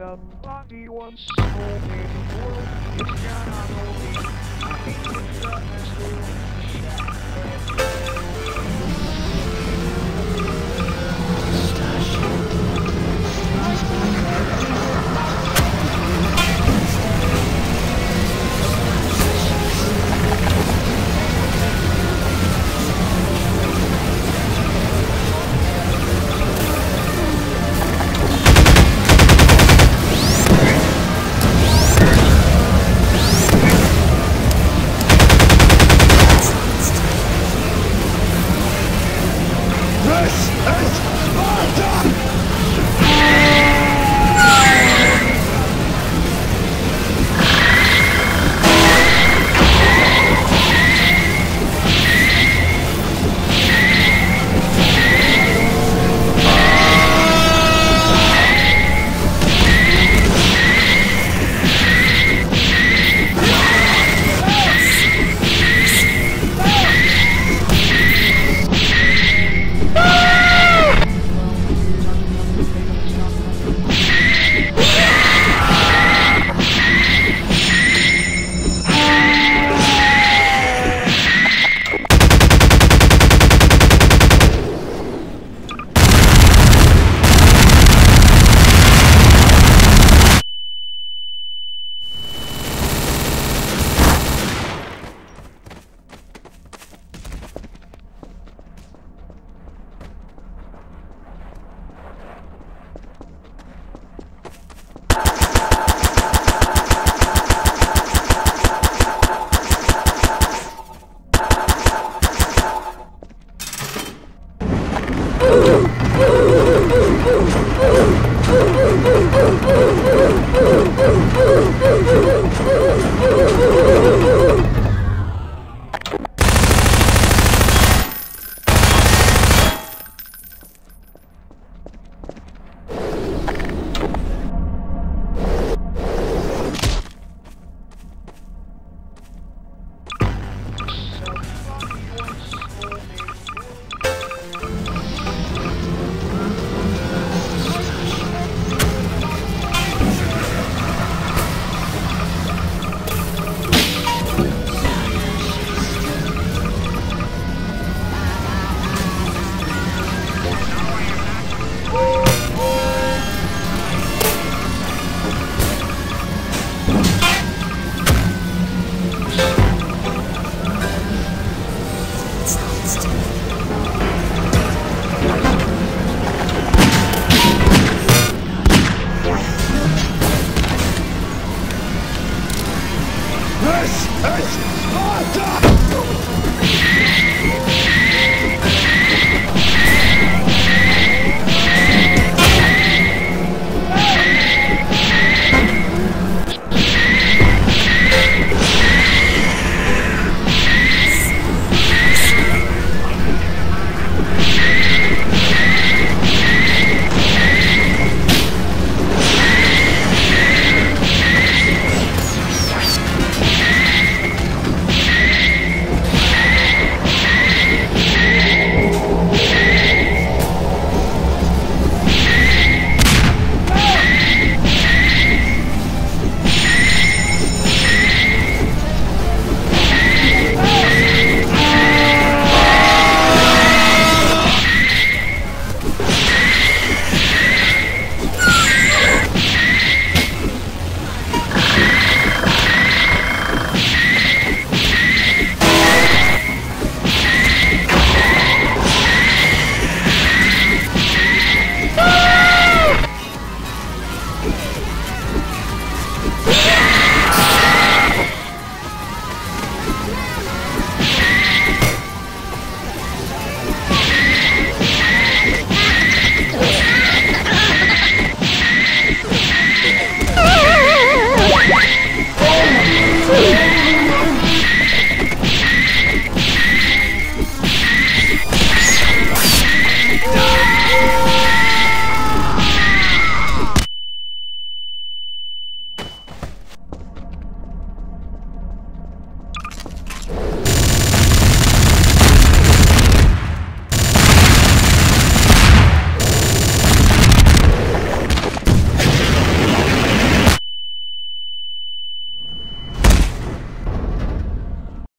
Somebody once told me the world is gonna hold me. I think the darkness will be shattered.